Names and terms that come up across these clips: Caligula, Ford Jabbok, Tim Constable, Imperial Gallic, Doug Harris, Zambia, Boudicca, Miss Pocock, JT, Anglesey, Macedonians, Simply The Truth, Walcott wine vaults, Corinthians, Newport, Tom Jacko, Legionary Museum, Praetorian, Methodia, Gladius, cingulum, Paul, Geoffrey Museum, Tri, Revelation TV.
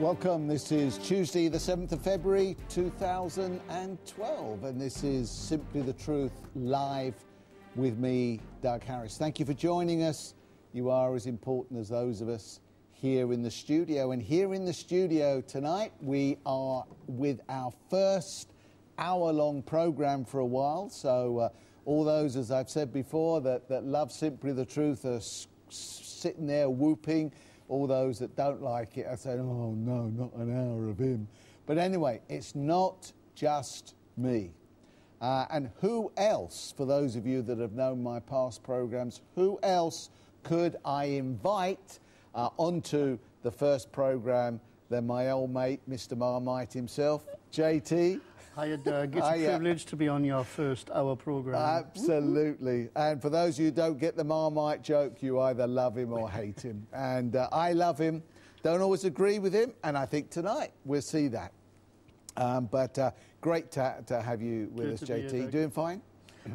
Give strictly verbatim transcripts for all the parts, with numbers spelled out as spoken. Welcome, this is Tuesday the seventh of February two thousand twelve, and this is Simply the Truth live with me, Doug Harris. Thank you for joining us. You are as important as those of us here in the studio, and here in the studio tonight we are with our first hour-long program for a while, so uh, all those, as I've said before, that, that love Simply the Truth are s sitting there whooping. All those that don't like it are saying, oh no, not an hour of him. But anyway, it's not just me. Uh, and who else, for those of you that have known my past programmes, who else could I invite uh, onto the first programme than my old mate, Mister Marmite himself, J T? Hiya, Doug. It's Hiya. A privilege to be on your first hour programme. Absolutely. And for those of you who don't get the Marmite joke, you either love him or hate him. And uh, I love him. Don't always agree with him. And I think tonight we'll see that. Um, but uh, great to, to have you with Good us, J T. Here, doing fine?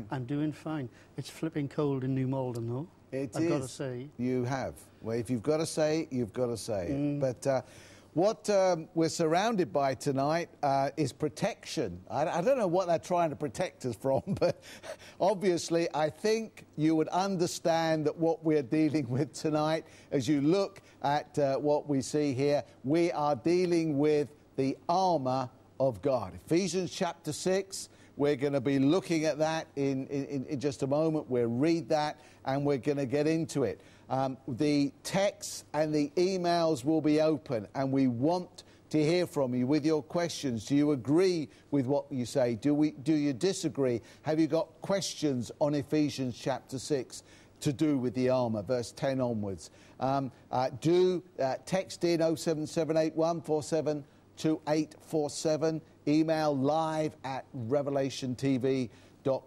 I'm doing fine. It's flipping cold in New Malden, though. It I've is. I've got to say. You have. Well, if you've got to say it, you've got to say it. Mm. But... Uh, What um, we're surrounded by tonight uh, is protection. I, I don't know what they're trying to protect us from, but obviously I think you would understand that what we're dealing with tonight, as you look at uh, what we see here, we are dealing with the armour of God. Ephesians chapter six, we're going to be looking at that in, in, in just a moment. We'll read that and we're going to get into it. Um, the texts and the emails will be open, and we want to hear from you with your questions. Do you agree with what you say? Do, we, do you disagree? Have you got questions on Ephesians chapter six to do with the armour, verse ten onwards? Um, uh, do uh, text in oh seven seven eight one four seven two eight four seven, email live at Revelation T V.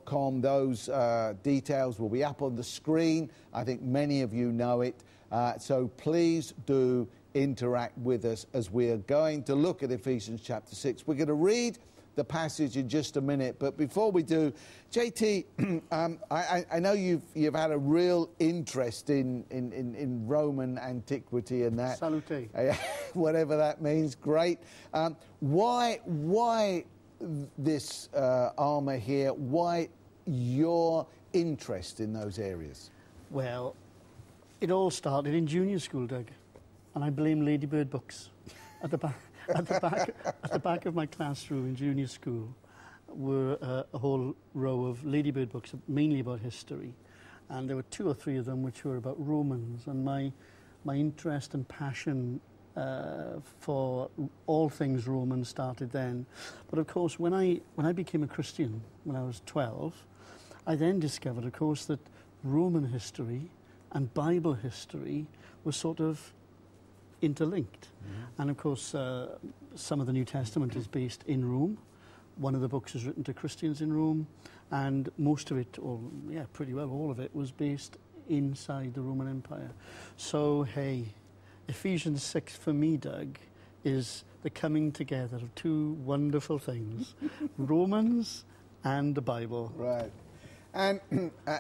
Com. Those uh, details will be up on the screen. I think many of you know it. Uh, so please do interact with us as we are going to look at Ephesians chapter six. We're going to read the passage in just a minute. But before we do, J T, um, I, I know you've, you've had a real interest in, in, in, in Roman antiquity and that. Salute. Whatever that means. Great. Um, why... why this uh, armour here, why your interest in those areas? Well, it all started in junior school, Doug, and I blame Ladybird books. At the back, at the back, at the back of my classroom in junior school were uh, a whole row of Ladybird books, mainly about history, and there were two or three of them which were about Romans, and my my interest and passion Uh, for all things Roman started then. But of course, when I when I became a Christian when I was twelve, I then discovered, of course, that Roman history and Bible history were sort of interlinked. Mm-hmm. And of course, uh, some of the New Testament is based in Rome. One of the books is written to Christians in Rome, and most of it, or yeah, pretty well all of it, was based inside the Roman Empire. So hey. Ephesians six, for me, Doug, is the coming together of two wonderful things, Romans and the Bible. Right. And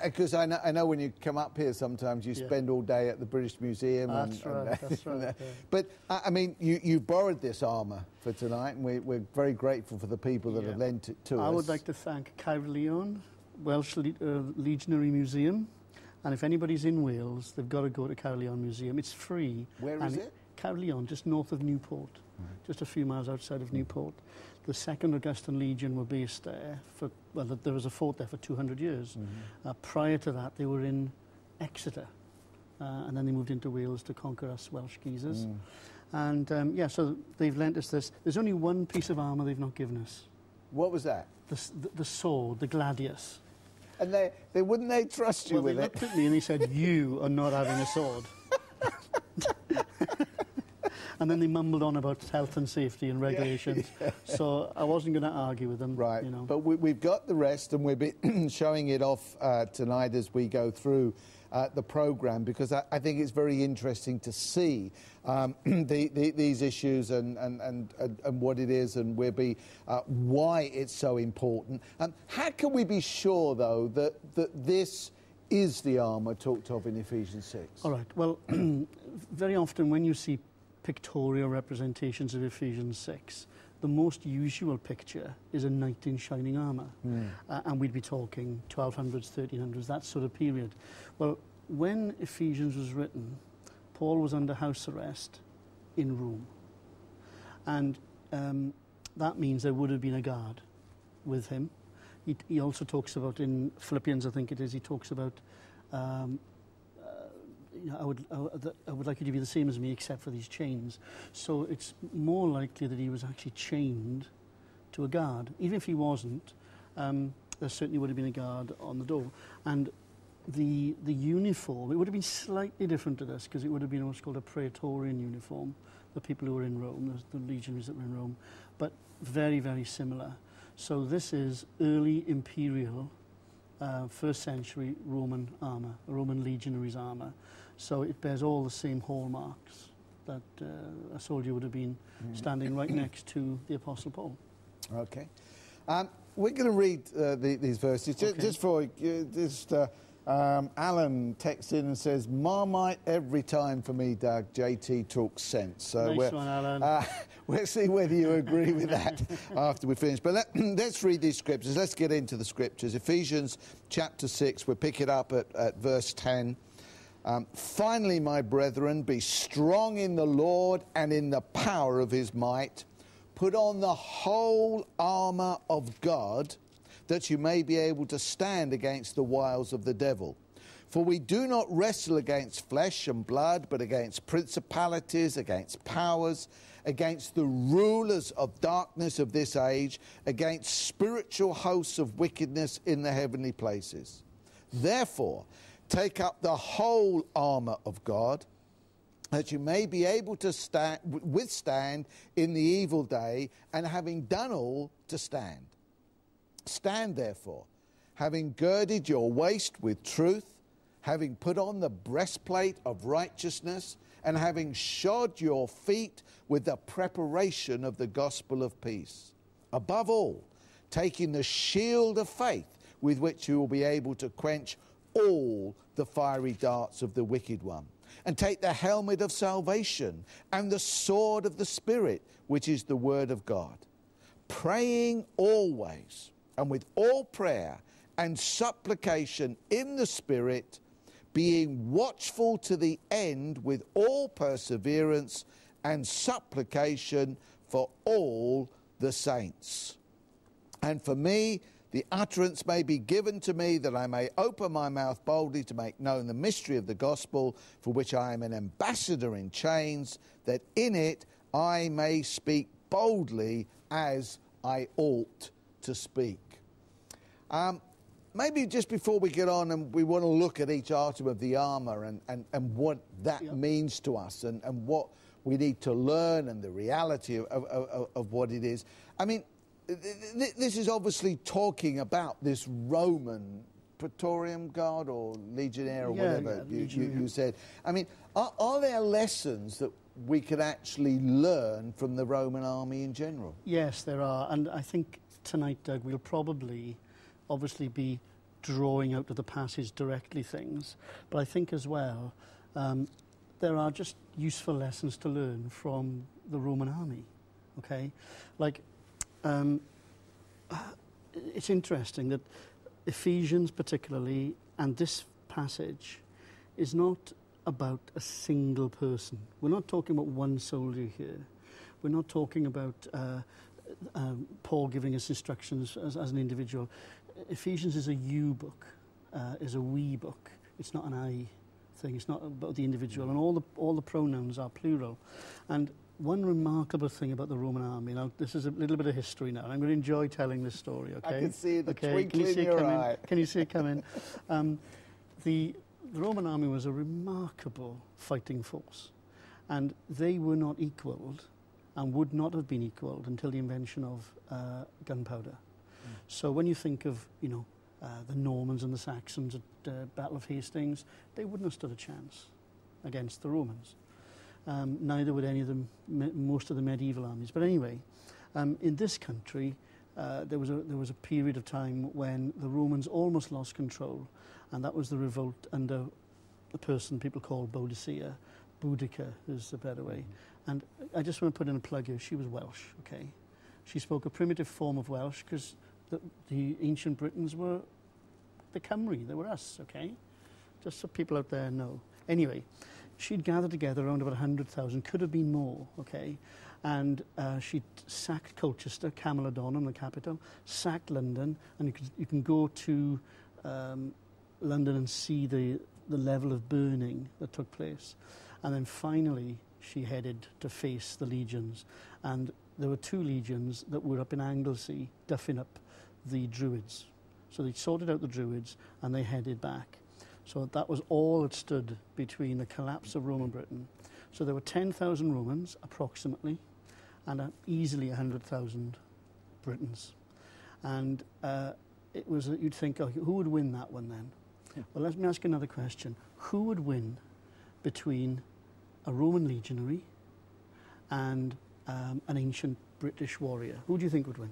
because uh, I, know, I know when you come up here sometimes you yeah. spend all day at the British Museum. And, that's right, and, that's right. And, yeah. But, uh, I mean, you, you borrowed this armour for tonight, and we, we're very grateful for the people that yeah. have lent it to I us. I would like to thank Cairo Leon, Welsh Le uh, Legionary Museum. And if anybody's in Wales, they've got to go to Caerleon Museum. It's free. Where and is it? Caerleon, just north of Newport, mm-hmm. just a few miles outside of Newport. The Second Augustan Legion were based there for, well, there was a fort there for two hundred years. Mm-hmm. uh, prior to that, they were in Exeter. Uh, and then they moved into Wales to conquer us Welsh geezers. Mm. And, um, yeah, so they've lent us this. There's only one piece of armour they've not given us. What was that? The, the, the sword, the Gladius. And they, they wouldn't they trust you well, with it? Well, they looked at me and they said, you are not having a sword. And then they mumbled on about health and safety and regulations. Yeah, yeah. So I wasn't going to argue with them. Right. You know. But we, we've got the rest, and we'll be showing it off uh, tonight as we go through uh, the programme, because I, I think it's very interesting to see um, the, the, these issues and, and, and, and, and what it is, and we'll be, uh, why it's so important. Um, how can we be sure, though, that, that this is the armour talked of in Ephesians six? All right. Well, very often when you see pictorial representations of Ephesians six. The most usual picture is a knight in shining armour. Mm. Uh, and we'd be talking twelve hundreds, thirteen hundreds, that sort of period. Well, when Ephesians was written, Paul was under house arrest in Rome. And um, that means there would have been a guard with him. He, he also talks about, in Philippians, I think it is, he talks about, um, uh, you know, I would, I, I would like you to be the same as me except for these chains. So it's more likely that he was actually chained to a guard. Even if he wasn't, um, there certainly would have been a guard on the door. And the, the uniform, it would have been slightly different to this because it would have been what's called a Praetorian uniform, the people who were in Rome, the, the legionaries that were in Rome, but very, very similar. So this is early imperial, uh, first century Roman armour, Roman legionaries' armour. So it bears all the same hallmarks that uh, a soldier would have been standing right next to the Apostle Paul. Okay. Um, we're going to read uh, the, these verses. Just, okay. just for... Uh, just, uh, Um, Alan texts in and says, Marmite every time for me, Doug. J T talks sense. So nice one, Alan. Uh, we'll see whether you agree with that after we finish. But let, let's read these scriptures. Let's get into the scriptures. Ephesians chapter six, we'll pick it up at, at verse ten. Um, Finally, my brethren, be strong in the Lord and in the power of his might. Put on the whole armour of God, that you may be able to stand against the wiles of the devil. For we do not wrestle against flesh and blood, but against principalities, against powers, against the rulers of darkness of this age, against spiritual hosts of wickedness in the heavenly places. Therefore, take up the whole armour of God, that you may be able to stand, withstand in the evil day, and having done all, to stand. Stand therefore, having girded your waist with truth, having put on the breastplate of righteousness, and having shod your feet with the preparation of the gospel of peace. Above all, taking the shield of faith, with which you will be able to quench all the fiery darts of the wicked one. And take the helmet of salvation and the sword of the Spirit, which is the word of God. Praying always, and with all prayer and supplication in the Spirit, being watchful to the end with all perseverance and supplication for all the saints. And for me, the utterance may be given to me that I may open my mouth boldly to make known the mystery of the gospel, for which I am an ambassador in chains, that in it I may speak boldly as I ought to speak. Um, maybe just before we get on, and we want to look at each item of the armour and, and, and what that yep. means to us and, and what we need to learn and the reality of, of, of, of what it is. I mean, th this is obviously talking about this Roman Praetorian Guard or Legionnaire or yeah, whatever yeah, you, you, you said. I mean, are, are there lessons that we could actually learn from the Roman army in general? Yes, there are. And I think tonight, Doug, we'll probably obviously be drawing out of the passage directly things, but I think as well um, there are just useful lessons to learn from the Roman army, okay? Like, um, it's interesting that Ephesians particularly, and this passage, is not about a single person. We're not talking about one soldier here. We're not talking about... Uh, Um, Paul giving us instructions as, as an individual. Ephesians is a you book, uh, is a we book. It's not an I thing. It's not about the individual, and all the all the pronouns are plural. And one remarkable thing about the Roman army. Now, this is a little bit of history now. I'm going to enjoy telling this story. Okay, I can see the okay. twinkle in your eye. Can you see it coming? um, the, the Roman army was a remarkable fighting force, and they were not equalled, and would not have been equalled until the invention of uh, gunpowder. Mm. So when you think of, you know, uh, the Normans and the Saxons at the uh, Battle of Hastings, they wouldn't have stood a chance against the Romans. Um, neither would any of them, most of the medieval armies. But anyway, um, in this country, uh, there was a, there was a period of time when the Romans almost lost control, and that was the revolt under a person people call Boudicca, Boudicca is the better way. Mm. And I just want to put in a plug here. She was Welsh, okay? She spoke a primitive form of Welsh because the, the ancient Britons were the Cymry. They were us, okay? Just so people out there know. Anyway, she'd gathered together around about one hundred thousand, could have been more, okay? And uh, she sacked Colchester, Camelodonham, the capital, sacked London, and you can, you can go to um, London and see the, the level of burning that took place. And then finally, she headed to face the legions. And there were two legions that were up in Anglesey, duffing up the Druids. So they sorted out the Druids, and they headed back. So that was all that stood between the collapse of Roman Britain. So there were ten thousand Romans, approximately, and uh, easily one hundred thousand Britons. And uh, it was, you'd think, oh, who would win that one then? Yeah. Well, let me ask another question. Who would win between a Roman legionary and um, an ancient British warrior? Who do you think would win?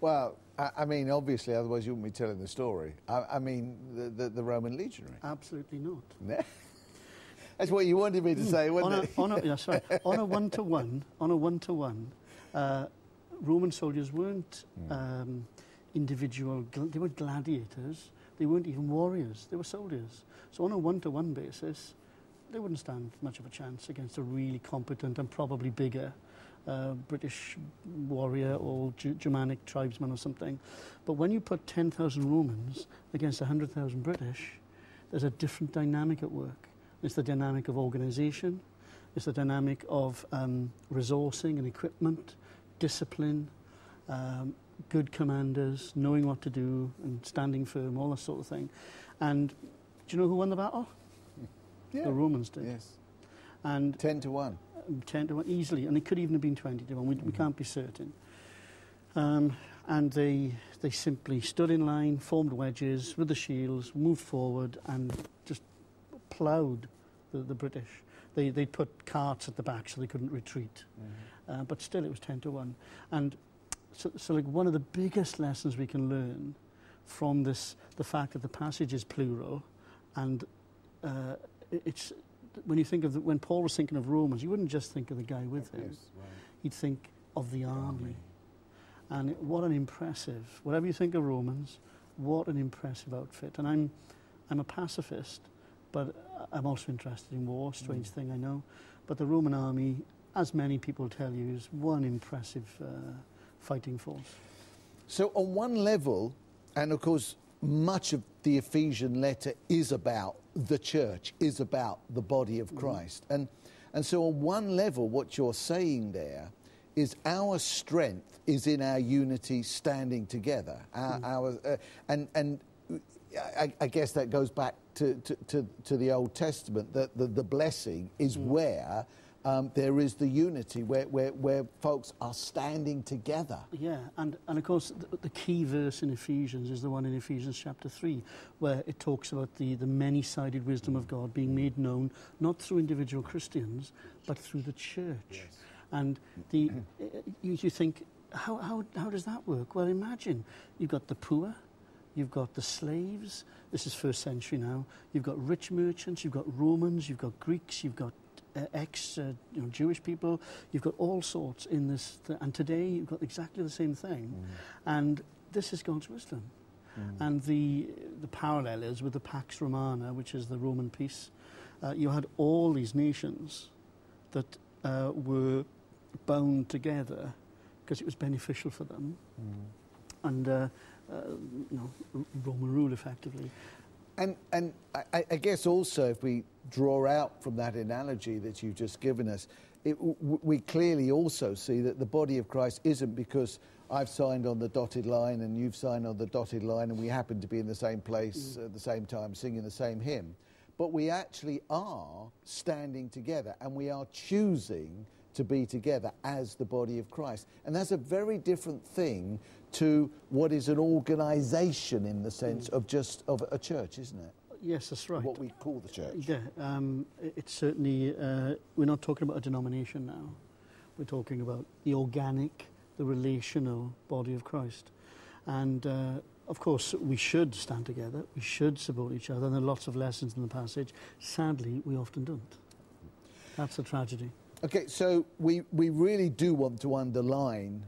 Well, I, I mean, obviously, otherwise you wouldn't be telling the story. I, I mean, the, the, the Roman legionary. Absolutely not. That's what you wanted me to say, wasn't on a, it? on a, yeah, sorry. On a one-to-one, on a one-to-one, uh, Roman soldiers weren't mm. um, individual, they weren't gladiators, they weren't even warriors, they were soldiers. So on a one-to-one basis, they wouldn't stand much of a chance against a really competent and probably bigger uh, British warrior or G Germanic tribesman or something. But when you put ten thousand Romans against one hundred thousand British, there's a different dynamic at work. It's the dynamic of organisation, it's the dynamic of um, resourcing and equipment, discipline, um, good commanders, knowing what to do and standing firm, all that sort of thing. And do you know who won the battle? Yeah. The Romans did. Yes. And ten to one. ten to one, easily. And it could even have been twenty to one. We, mm-hmm. we can't be certain. Um, and they, they simply stood in line, formed wedges with the shields, moved forward and just ploughed the, the British. They, they put carts at the back so they couldn't retreat. Mm-hmm. uh, but still, it was ten to one. And so, so like one of the biggest lessons we can learn from this, the fact that the passage is plural and... Uh, It's, when you think of the, when Paul was thinking of Romans, you wouldn't just think of the guy with him. Yes, right. You'd think of the, the army. army. And it, what an impressive, whatever you think of Romans, what an impressive outfit. And I'm, I'm a pacifist, but I'm also interested in war, strange mm. thing I know. But the Roman army, as many people tell you, is one impressive uh, fighting force. So on one level, and of course, much of the Ephesian letter is about the church, is about the body of Christ. Mm. And, and so on one level, what you're saying there is our strength is in our unity standing together. Our, mm. our, uh, and and I, I guess that goes back to, to, to, to the Old Testament, that the, the blessing is mm. where um, there is the unity, where, where, where folks are standing together. Yeah, and, and of course the, the key verse in Ephesians is the one in Ephesians chapter three, where it talks about the, the many-sided wisdom of God being made known, not through individual Christians, but through the church. Yes. And the, you, you think, how, how, how does that work? Well, imagine you've got the poor, you've got the slaves, this is first century now, you've got rich merchants, you've got Romans, you've got Greeks, you've got Uh, ex uh, you know, Jewish people, you've got all sorts in this, th and today you've got exactly the same thing. Mm. And this is God's wisdom. Mm. And the, the parallel is with the Pax Romana, which is the Roman peace. Uh, you had all these nations that uh, were bound together because it was beneficial for them. Mm. And, uh, uh, you know, Roman rule effectively. And, and I, I guess also if we draw out from that analogy that you've just given us, it, w we clearly also see that the body of Christ isn't because I've signed on the dotted line and you've signed on the dotted line and we happen to be in the same place mm. at the same time singing the same hymn, but we actually are standing together and we are choosing to be together as the body of Christ. And that's a very different thing to what is an organisation in the sense mm. of just of a church, isn't it? Yes, that's right. What we call the church. Yeah, um, it's certainly, uh, we're not talking about a denomination now. We're talking about the organic, the relational body of Christ. And, uh, of course, we should stand together. We should support each other. And there are lots of lessons in the passage. Sadly, we often don't. That's a tragedy. Okay, so we, we really do want to underline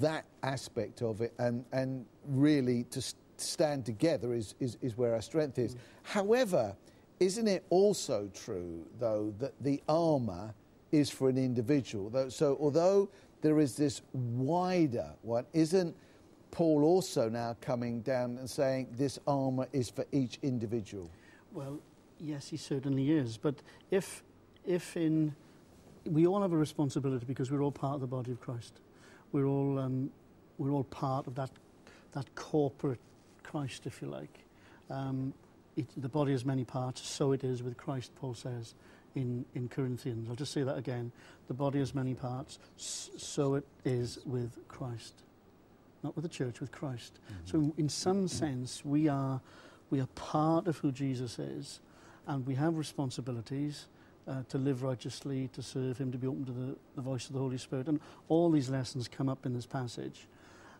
that aspect of it, and, and really to st stand together is, is, is where our strength is. Mm. However, isn't it also true, though, that the armour is for an individual? Though, so although there is this wider one, isn't Paul also now coming down and saying this armour is for each individual? Well, yes, he certainly is. But if, if in... we all have a responsibility because we're all part of the body of Christ. We're all, um, we're all part of that, that corporate Christ, if you like. Um, it, the body has many parts, so it is with Christ, Paul says in, in Corinthians. I'll just say that again. The body has many parts, so it is with Christ. Not with the church, with Christ. Mm-hmm. So in some sense, we are, we are part of who Jesus is, and we have responsibilities. Uh, to live righteously, to serve him, to be open to the, the voice of the Holy Spirit. And all these lessons come up in this passage.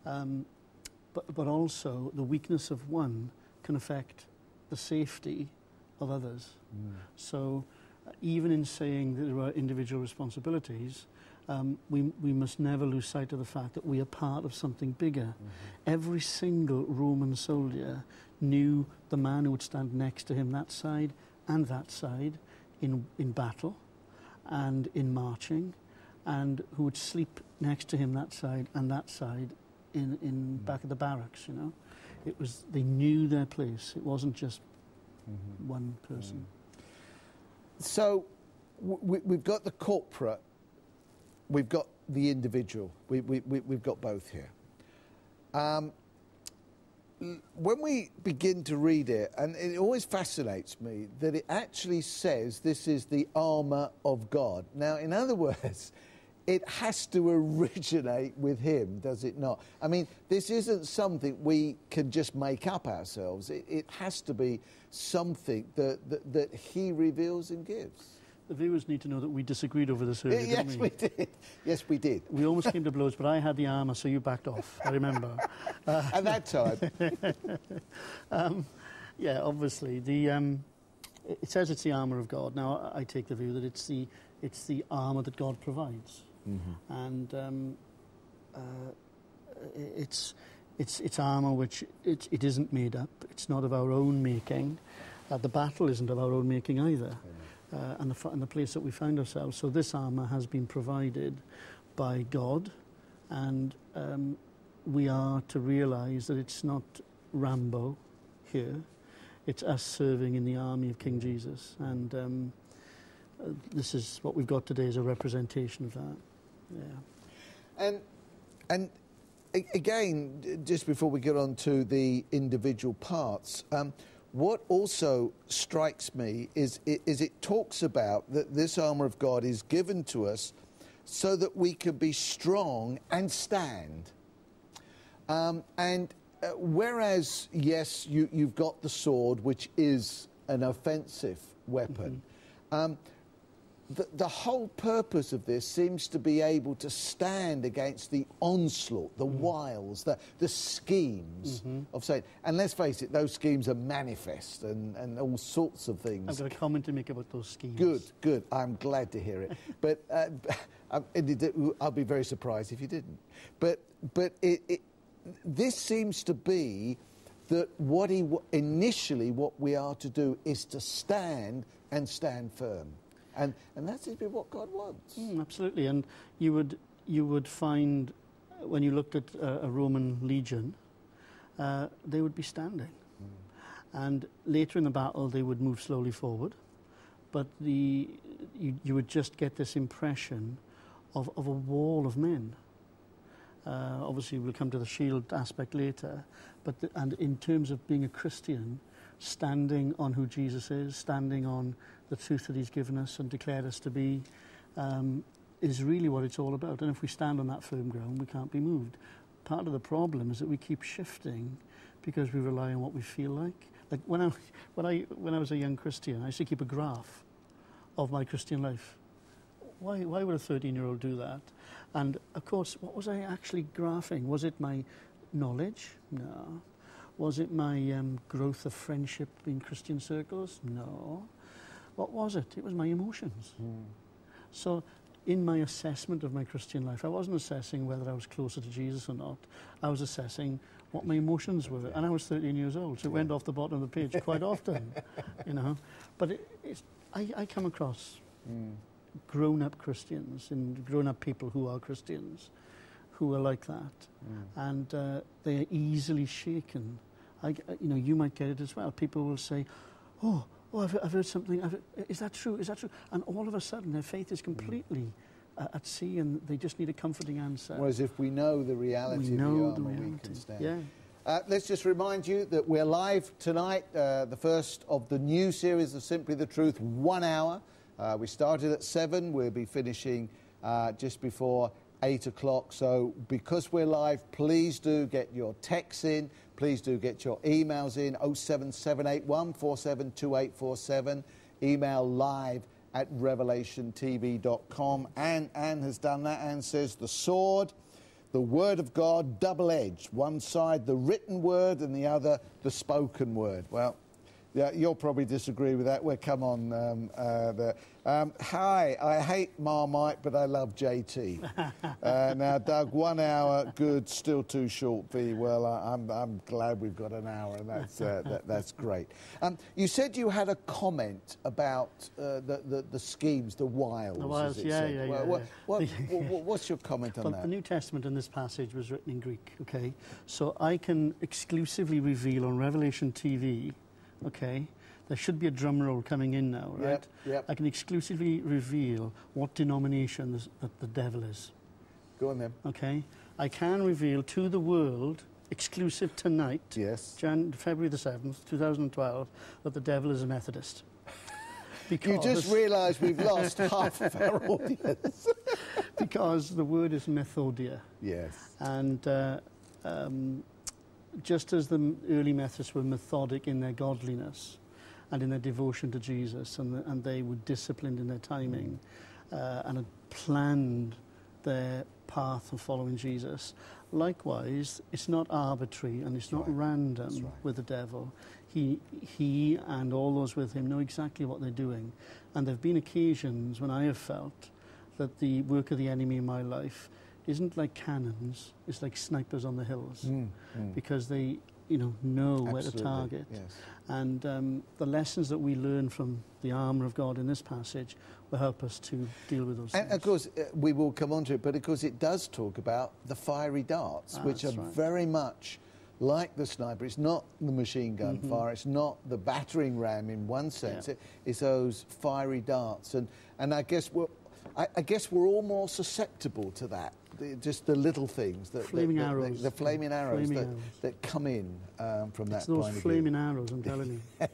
Um, but, but also, the weakness of one can affect the safety of others. Mm. So uh, even in saying that there are individual responsibilities, um, we, we must never lose sight of the fact that we are part of something bigger. Mm-hmm. Every single Roman soldier knew the man who would stand next to him that side and that side, In, in battle and in marching, and who would sleep next to him that side and that side in, in mm. back of the barracks, you know. It was, they knew their place. It wasn't just mm-hmm. one person. Mm. So we, we've got the corporate, we've got the individual. We, we, we, we've got both here. Um, When we begin to read it, and it always fascinates me that it actually says this is the armour of God. Now, in other words, it has to originate with him, does it not? I mean, this isn't something we can just make up ourselves. It, it has to be something that, that, that he reveals and gives. The viewers need to know that we disagreed over this earlier, yes, didn't we? Yes, we did. Yes, we did. We almost came to blows, but I had the armour, so you backed off, I remember. Uh, At that time. um, yeah, obviously. The, um, it says it's the armour of God. Now, I take the view that it's the, it's the armour that God provides. Mm-hmm. And um, uh, it's, it's, it's armour which it, it isn't made up. It's not of our own making. Uh, the battle isn't of our own making either. Mm-hmm. Uh, and, the, and the place that we find ourselves. So this armour has been provided by God, and um, we are to realise that it's not Rambo here. It's us serving in the army of King Jesus, and um, uh, this is what we've got today as a representation of that. Yeah. And, and again, just before we get on to the individual parts, um, what also strikes me is, is it talks about that this armour of God is given to us so that we can be strong and stand. Um, and uh, whereas, yes, you, you've got the sword, which is an offensive weapon, mm-hmm. um, the, the whole purpose of this seems to be able to stand against the onslaught, the mm-hmm. wiles, the, the schemes mm-hmm. of Satan. And let's face it, those schemes are manifest and, and all sorts of things. I've got a comment to make about those schemes. Good, good. I'm glad to hear it. But uh, I'll be very surprised if you didn't. But, but it, it, this seems to be that what he, initially what we are to do is to stand and stand firm. And, and that seems to be what God wants. Mm, absolutely. And you would, you would find, when you looked at uh, a Roman legion, uh, they would be standing. Mm. And later in the battle, they would move slowly forward. But the, you, you would just get this impression of, of a wall of men. Uh, obviously, we'll come to the shield aspect later. But the, and in terms of being a Christian, standing on who Jesus is, standing on the truth that he's given us and declared us to be, um, is really what it's all about. And if we stand on that firm ground, we can't be moved. Part of the problem is that we keep shifting because we rely on what we feel like. Like when I, when I, when I was a young Christian, I used to keep a graph of my Christian life. Why, why would a thirteen-year-old do that? And, of course, what was I actually graphing? Was it my knowledge? No. Was it my um, growth of friendship in Christian circles? No. What was it? It was my emotions. Mm. So in my assessment of my Christian life, I wasn't assessing whether I was closer to Jesus or not. I was assessing what my emotions were. And I was thirteen years old, so it went off the bottom of the page quite often, you know. But it, it's, I, I come across mm. grown-up Christians and grown-up people who are Christians who are like that. Mm. And uh, they are easily shaken. I, you know, you might get it as well. People will say, oh, oh, I've, I've heard something. I've, is that true? Is that true? And all of a sudden, their faith is completely mm. uh, at sea, and they just need a comforting answer. Whereas if we know the reality we know of the armor, the we can stand. Yeah. Uh, let's just remind you that we're live tonight, uh, the first of the new series of Simply the Truth, one hour. Uh, we started at seven. We'll be finishing uh, just before eight o'clock. So because we're live, please do get your texts in. Please do get your emails in, oh seven seven eight one, four seven two eight four seven. Email live at revelation t v dot com. Anne, Anne has done that. Anne says, the sword, the word of God, double-edged. One side, the written word, and the other, the spoken word. Well, yeah, you'll probably disagree with that. Well, come on. Um, uh, the, um, hi, I hate Marmite, but I love J T. Uh, now, Doug, one hour, good, still too short. V, well, I, I'm, I'm glad we've got an hour, and that's, uh, that, that's great. Um, you said you had a comment about uh, the, the, the schemes, the wiles. The wiles, yeah, yeah, well, yeah, what, yeah. What, what, what's your comment on well, that? The New Testament in this passage was written in Greek, okay? So I can exclusively reveal on Revelation T V... Okay, there should be a drum roll coming in now, right? Yep, yep. I can exclusively reveal what denomination this, that the devil is. Go on then. Okay, I can reveal to the world, exclusive tonight, yes, Jan February the seventh, two thousand twelve, that the devil is a Methodist. Because you just realise we've lost half of our audience. Because the word is Methodia. Yes. And... Uh, um, just as the early Methodists were methodic in their godliness and in their devotion to Jesus, and, the, and they were disciplined in their timing uh, and had planned their path of following Jesus, likewise, it's not arbitrary and it's not right. random right. with the devil. He, he and all those with him know exactly what they're doing. And there have been occasions when I have felt that the work of the enemy in my life isn't like cannons, it's like snipers on the hills, mm, mm. because they you know, know Absolutely, where to target. Yes. And um, the lessons that we learn from the armour of God in this passage will help us to deal with those and things. And of course, uh, we will come on to it, but of course it does talk about the fiery darts, ah, which are right. very much like the sniper. It's not the machine gun mm-hmm. fire, it's not the battering ram in one sense, yeah. it, it's those fiery darts. And, and I guess we're, I, I guess we're all more susceptible to that. The, just the little things, that, flaming the, the, arrows. The, the flaming arrows, flaming that, arrows. that come in um, from it's that point of view. It's those flaming arrows, I'm telling you.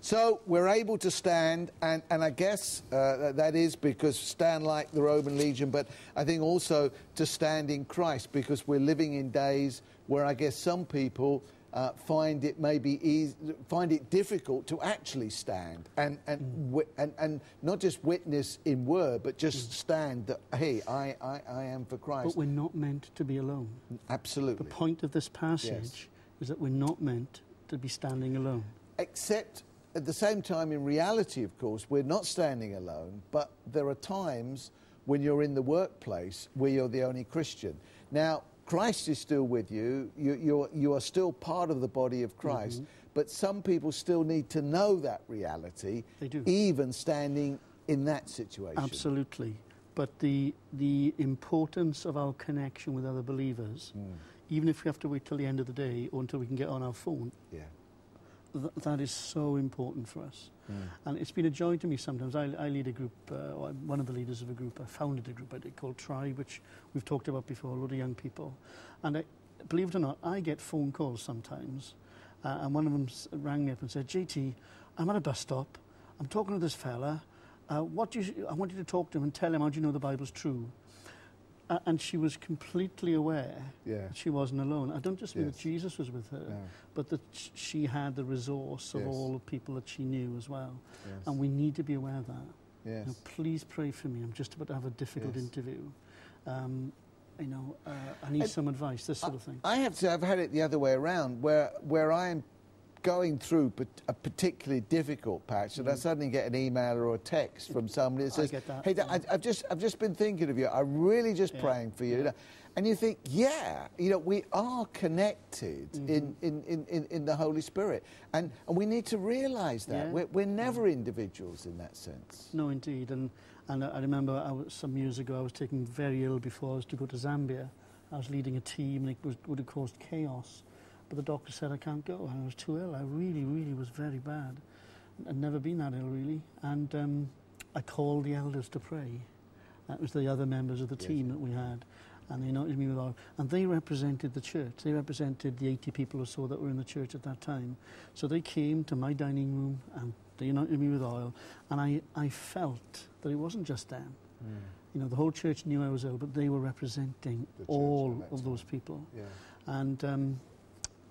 So we're able to stand, and, and I guess uh, that is because stand like the Roman legion, but I think also to stand in Christ, because we're living in days where I guess some people uh, find it maybe easy, find it difficult to actually stand, and and mm. wi and, and not just witness in word, but just mm. stand that, hey, I, I, I am for Christ. But we're not meant to be alone. Absolutely. The point of this passage yes. is that we're not meant to be standing alone. Except at the same time, in reality, of course, we're not standing alone, but there are times when you're in the workplace where you're the only Christian. Now, Christ is still with you. You, you're, you are still part of the body of Christ. Mm-hmm. But some people still need to know that reality, they do. Even standing in that situation. Absolutely. But the, the importance of our connection with other believers, mm. even if we have to wait till the end of the day or until we can get on our phone, yeah. th that is so important for us. Mm. And it's been a joy to me sometimes. I, I lead a group, uh, or I'm one of the leaders of a group. I founded a group I did called Tri, which we've talked about before, a lot of young people. And I, believe it or not, I get phone calls sometimes. Uh, and one of them rang me up and said, J T, I'm at a bus stop. I'm talking to this fella. Uh, what do you, I want you to talk to him and tell him how do you know the Bible's true. Uh, and she was completely aware yeah. that she wasn't alone. I don't just mean yes. that Jesus was with her, no. but that sh she had the resource of yes. all the people that she knew as well. Yes. And we need to be aware of that. Yes. Now, please pray for me. I'm just about to have a difficult yes. interview. Um, you know, uh, I need and some advice, this sort I, of thing. I have to say, I've had it the other way around, where, where I am going through a particularly difficult patch, and mm-hmm. I suddenly get an email or a text from somebody that says, that, hey, yeah. I, I've, just, I've just been thinking of you. I'm really just yeah. praying for you. Yeah. And you think, yeah, you know, we are connected mm-hmm. in, in, in, in the Holy Spirit. And, and we need to realise that. Yeah. We're, we're never yeah. individuals in that sense. No, indeed. And, and I remember I was, some years ago I was taken very ill before I was to go to Zambia. I was leading a team and it was, would have caused chaos. But the doctor said, I can't go. And I was too ill. I really, really was very bad. I'd never been that ill, really. And um, I called the elders to pray. That was the other members of the yes. team that we had. And they noticed me with all, and they represented the church. They represented the eighty people or so that were in the church at that time. So they came to my dining room and they anointed me with oil. And I, I felt that it wasn't just them. Mm. You know, the whole church knew I was ill, but they were representing the all of those people. Yeah. And um,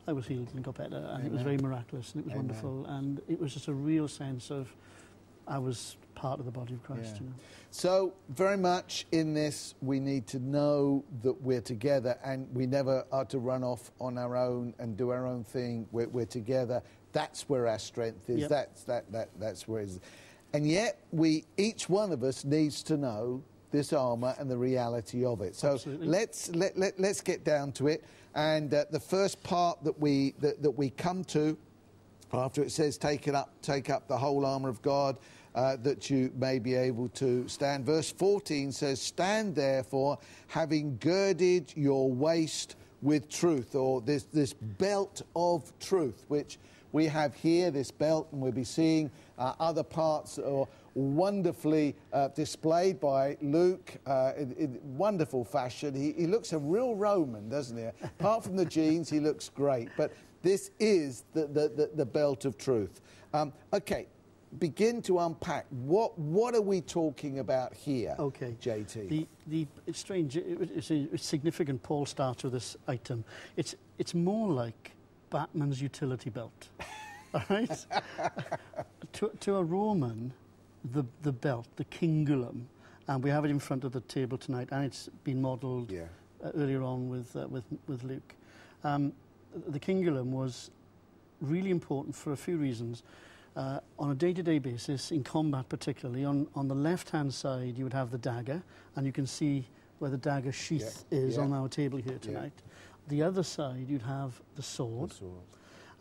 I was healed and got better. And Amen. It was very miraculous and it was Amen. Wonderful. And it was just a real sense of I was part of the body of Christ. Yeah. You know? So very much in this, we need to know that we're together and we never are to run off on our own and do our own thing. We're, we're together. That's where our strength is. Yep. That's, that, that, that's where it is. And yet we, each one of us needs to know this armour and the reality of it. So Absolutely. let's let, let, let's get down to it. And uh, the first part that we that, that we come to after it says, take it up, take up the whole armour of God, uh, that you may be able to stand. Verse fourteen says, stand therefore, having girded your waist with truth, or this, this belt of truth, which we have here, this belt, and we'll be seeing uh, other parts or wonderfully uh, displayed by Luke uh, in, in wonderful fashion. He, he looks a real Roman, doesn't he? Apart from the jeans, he looks great. But this is the, the, the, the belt of truth. Um, okay, begin to unpack. What what are we talking about here, okay. J T? The, the, it's strange, it, it's, a, it's significant Paul starts with this item. It's, it's more like Batman's utility belt, all right? to, to a Roman, the, the belt, the cingulum, and we have it in front of the table tonight, and it's been modelled yeah. uh, earlier on with, uh, with, with Luke. Um, The cingulum was really important for a few reasons. Uh, on a day-to-day basis, in combat particularly, on, on the left-hand side you would have the dagger, and you can see where the dagger sheath yeah. is yeah. on our table here tonight. Yeah. The other side you'd have the sword, the sword.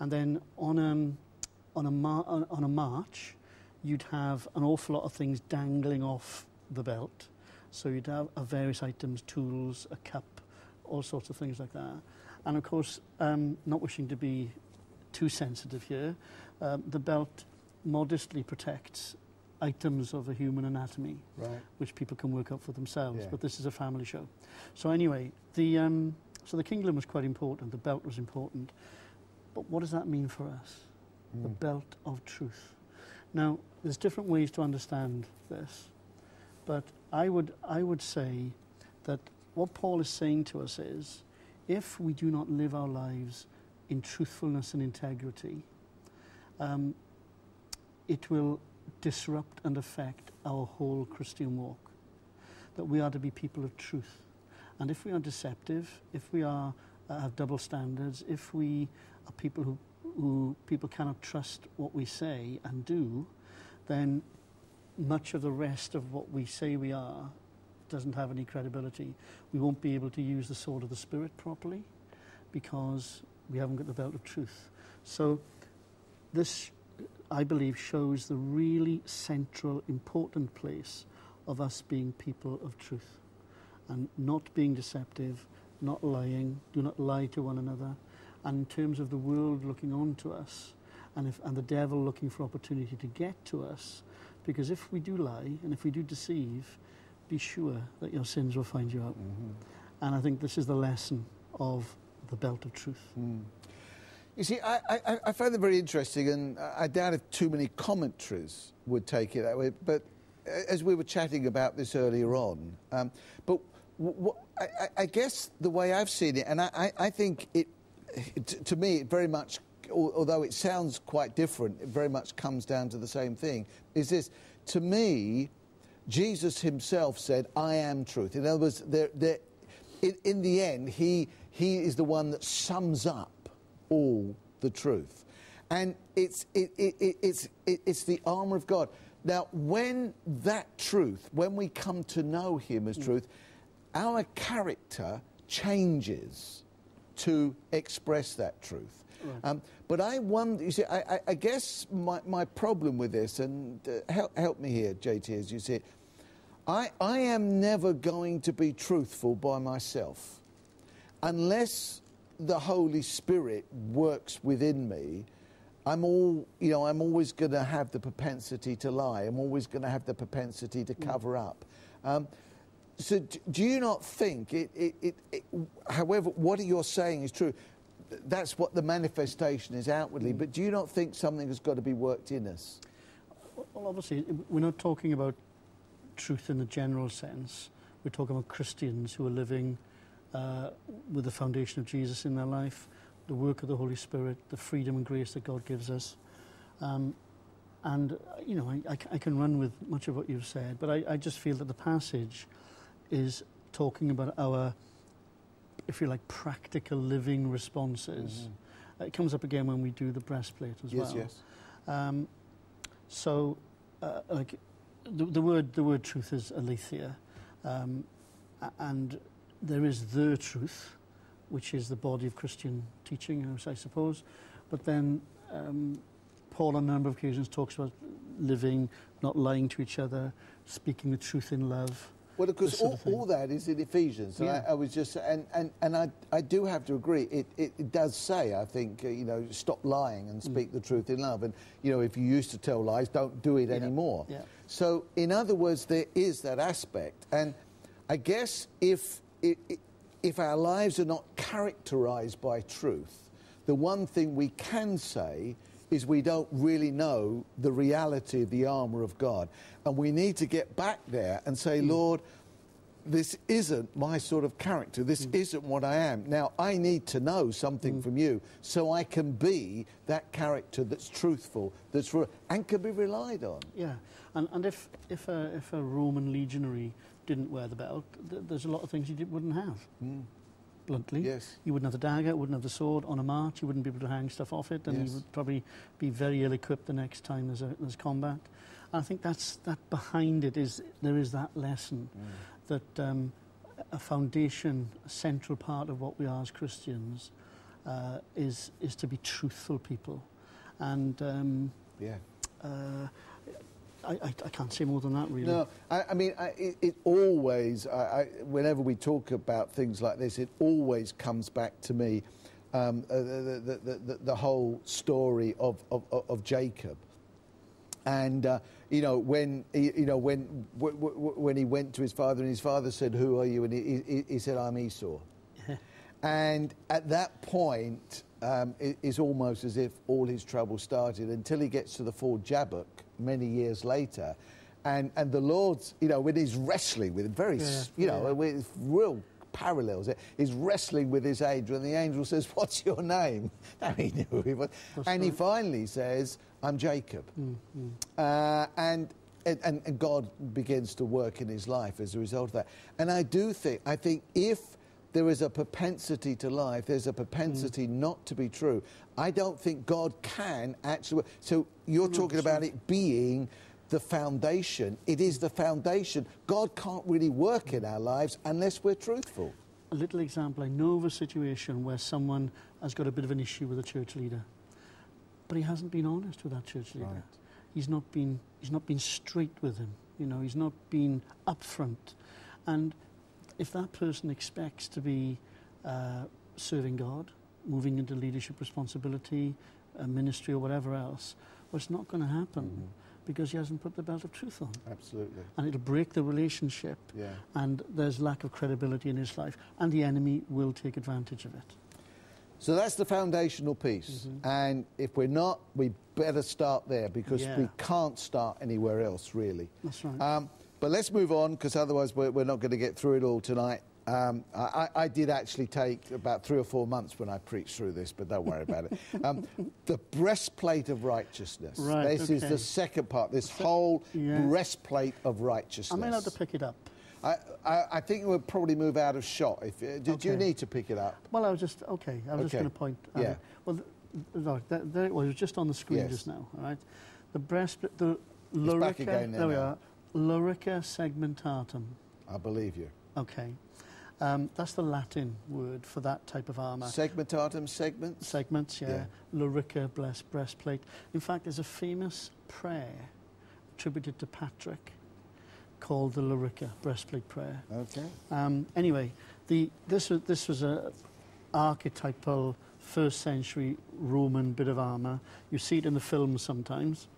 And then on a, on, a mar on a march you'd have an awful lot of things dangling off the belt. So you'd have uh, various items, tools, a cup, all sorts of things like that. And, of course, um, not wishing to be too sensitive here, um, the belt modestly protects items of a human anatomy, right. which people can work up for themselves, yeah. but this is a family show. So anyway, the, um, so the kingdom was quite important, the belt was important, but what does that mean for us? Mm. The belt of truth. Now, there's different ways to understand this, but I would, I would say that what Paul is saying to us is, if we do not live our lives in truthfulness and integrity, um, it will disrupt and affect our whole Christian walk. That we are to be people of truth. And if we are deceptive, if we are, uh, have double standards, if we are people who, who people cannot trust what we say and do, then much of the rest of what we say we are doesn't have any credibility. We won't be able to use the sword of the Spirit properly because we haven't got the belt of truth. So this, I believe, shows the really central, important place of us being people of truth and not being deceptive, not lying, do not lie to one another. And in terms of the world looking on to us and, if, and the devil looking for opportunity to get to us, because if we do lie and if we do deceive, be sure that your sins will find you out. Mm-hmm. And I think this is the lesson of the belt of truth. Mm. You see, I, I, I find it very interesting, and I doubt if too many commentaries would take it that way, but as we were chatting about this earlier on, um, but what, I, I guess the way I've seen it, and I, I think it, it, to me, it very much, although it sounds quite different, it very much comes down to the same thing, is this, to me, Jesus himself said, I am truth. In other words, they're, they're, in, in the end, he, he is the one that sums up all the truth. and it's it, it, it, it's it, it's the armor of God. Now, when that truth, when we come to know Him as truth, our character changes to express that truth. Right. Um, but I wonder, you see, I, I, I guess my, my problem with this, and uh, help, help me here, J T, as you see it, I, I am never going to be truthful by myself unless the Holy Spirit works within me. I'm all, you know, I'm always going to have the propensity to lie. I'm always going to have the propensity to cover mm. up. Um, So do you not think, it, it, it, it, however, what you're saying is true, that's what the manifestation is outwardly, mm. but do you not think something has got to be worked in us? Well, obviously, we're not talking about truth in the general sense. We're talking about Christians who are living uh, with the foundation of Jesus in their life, the work of the Holy Spirit, the freedom and grace that God gives us. Um, and, you know, I, I, I can run with much of what you've said, but I, I just feel that the passage is talking about our, if you like, practical living responses. Mm-hmm. It comes up again when we do the breastplate as yes, well. Yes, yes. Um, so, uh, like, the, the word the word truth is aletheia, um, and there is the truth, which is the body of Christian teaching, I suppose. But then um, Paul on a number of occasions talks about living, not lying to each other, speaking the truth in love. Well, of course, all, all that is in Ephesians. So yeah. I, I was just, and and and I I do have to agree. It it, it does say, I think, uh, you know, stop lying and speak mm. the truth in love. And you know, if you used to tell lies, don't do it yeah. anymore. Yeah. So, in other words, there is that aspect. And I guess if it, it, if our lives are not characterized by truth, the one thing we can say is we don't really know the reality of the armour of God. And we need to get back there and say, mm. Lord, this isn't my sort of character. This mm. isn't what I am. Now, I need to know something mm. from you so I can be that character that's truthful, that's real, and can be relied on. Yeah, and, and if, if, a, if a Roman legionary didn't wear the belt, th there's a lot of things you wouldn't have. Mm. Bluntly, yes. You wouldn't have the dagger, wouldn't have the sword on a march, you wouldn't be able to hang stuff off it, and yes. you would probably be very ill-equipped the next time there's, a, there's combat. And I think that's that behind it is there is that lesson mm. that um, a foundation, a central part of what we are as Christians uh, is is to be truthful people, and um, yeah. Uh, I, I, I can't say more than that, really. No, I, I mean, I, it, it always, I, I, whenever we talk about things like this, it always comes back to me, um, uh, the, the, the, the whole story of, of, of Jacob. And, uh, you know, when he, you know, when, w w when he went to his father and his father said, "Who are you?" And he, he, he said, "I'm Esau." And at that point, um, it, it's almost as if all his trouble started until he gets to the ford Jabbok many years later, and and the Lord's, you know, when he's wrestling with very, yeah, you know, yeah. with real parallels, he's wrestling with his angel, and the angel says, "What's your name?" And he knew who he was, That's and right. he finally says, "I'm Jacob," mm-hmm. uh, and, and and God begins to work in his life as a result of that. And I do think, I think if there is a propensity to lie, if there's a propensity mm. not to be true, I don't think God can actually... So you're mm, talking sure. about it being the foundation. It is the foundation. God can't really work in our lives unless we're truthful. A little example. I know of a situation where someone has got a bit of an issue with a church leader, but he hasn't been honest with that church leader. Right. He's not been, he's not been straight with him. You know, he's not been upfront. And if that person expects to be uh, serving God, moving into leadership responsibility, a ministry or whatever else, well, it's not going to happen mm-hmm. because he hasn't put the belt of truth on. Absolutely. And it'll break the relationship yeah. and there's lack of credibility in his life, and the enemy will take advantage of it. So that's the foundational piece. Mm-hmm. And if we're not, we better start there, because yeah. we can't start anywhere else, really. That's right. Um, But let's move on, because otherwise we're, we're not going to get through it all tonight. Um, I, I did actually take about three or four months when I preached through this, but don't worry about it. Um, the breastplate of righteousness. Right, this okay. is the second part, this whole yeah. breastplate of righteousness. Am I allowed to pick it up? I, I, I think it would probably move out of shot. If, did okay. you need to pick it up? Well, I was just, okay, I was okay. just going to point. Um, yeah. Well, Right, there, there it was. It was just on the screen yes. just now. All right, the breastplate, the lorica. There, there we are. Lorica segmentatum. I believe you. Okay, um, that's the Latin word for that type of armour. Segmentatum, segments. Segments, yeah. yeah. Lorica, breast, breastplate. In fact, there's a famous prayer attributed to Patrick called the Lorica breastplate prayer. Okay. Um, anyway, the this was this was a archetypal first century Roman bit of armour. You see it in the films sometimes.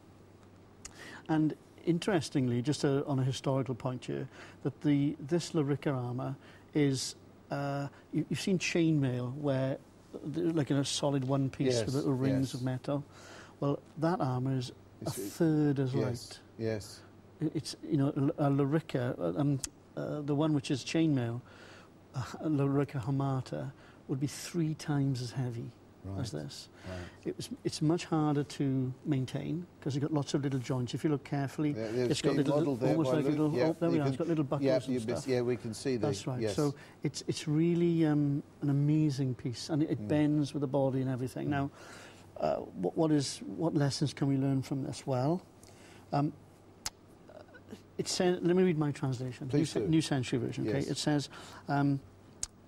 And interestingly, just a, on a historical point here, that the this Lorica armour is uh, you, you've seen chainmail where, like in a solid one piece yes, with little rings yes. of metal. Well, that armour is it's a third as yes, light. Yes. It's you know a Lorica, um, uh, the one which is chainmail, a Lorica hamata, would be three times as heavy right. as this. Right. It was, it's much harder to maintain because it's got lots of little joints. If you look carefully, yeah, it's got little, almost there like little. Yeah, oh, there we are. Can, it's got little buckles yeah, and stuff. Yeah, we can see that. That's right. Yes. So it's it's really um, an amazing piece, and it, it mm. bends with the body and everything. Mm. Now, uh, what, what is what lessons can we learn from this? Well, um, it says. Let me read my translation. New, New Century Version. Okay. Yes. It says. Um,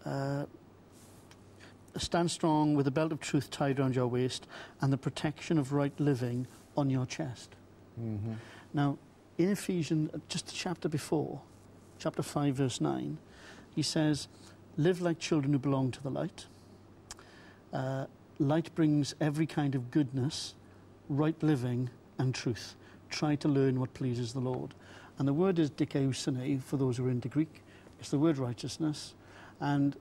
uh, Stand strong with the belt of truth tied around your waist and the protection of right living on your chest. Mm-hmm. Now, in Ephesians, just the chapter before, chapter five, verse nine, he says, live like children who belong to the light. Uh, light brings every kind of goodness, right living and truth. Try to learn what pleases the Lord. And the word is dikaiousene, for those who are into Greek. It's the word righteousness. And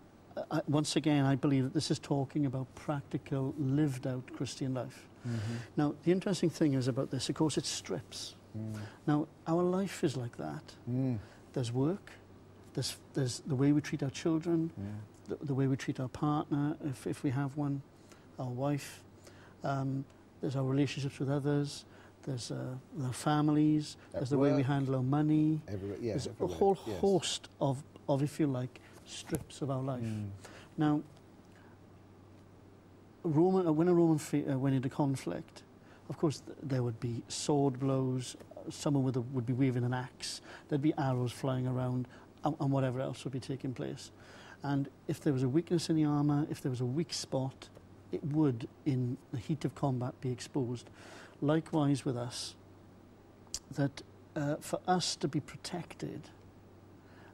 I, once again, I believe that this is talking about practical, lived-out Christian life. Mm-hmm. Now, the interesting thing is about this, of course, it strips. Mm. Now, our life is like that. Mm. There's work, there's, there's the way we treat our children, yeah. the, the way we treat our partner, if, if we have one, our wife. Um, there's our relationships with others. There's uh, our families. At there's the work, way we handle our money. Every, yeah, there's everywhere. a whole yes. host of, of, if you like, strips of our life. Mm. Now, Roman, uh, when a Roman uh, went into conflict, of course, th there would be sword blows. Uh, someone with a, would be waving an axe. There'd be arrows flying around, and, and whatever else would be taking place. And if there was a weakness in the armour, if there was a weak spot, it would, in the heat of combat, be exposed. Likewise with us, that uh, for us to be protected,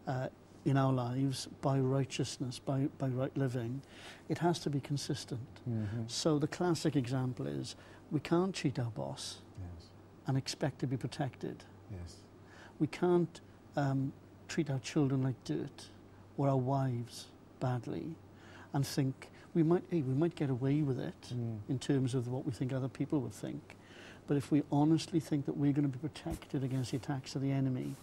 uh, in our lives by righteousness, by, by right living, it has to be consistent. Mm-hmm. So the classic example is we can't cheat our boss yes. and expect to be protected. Yes. We can't um, treat our children like dirt or our wives badly and think we might, hey, we might get away with it mm. in terms of what we think other people would think. But if we honestly think that we're going to be protected against the attacks of the enemy,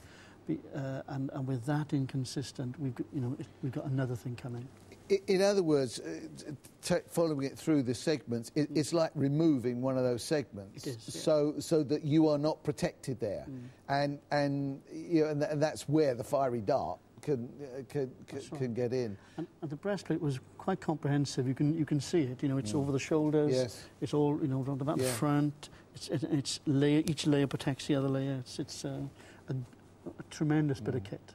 Uh, and, and with that inconsistent, we've got, you know, we've got another thing coming. In, in other words, uh, t following it through the segments, it, mm. it's like removing one of those segments, it is, yeah. so so that you are not protected there, mm. and and you know, and, th and that's where the fiery dart can uh, can can, right. can get in. And, and the breastplate was quite comprehensive. You can you can see it. You know, it's mm. over the shoulders. Yes. It's all you know round about yeah. the front. It's it, it's layer. Each layer protects the other layer. It's it's. Uh, a, A tremendous mm. bit of kit.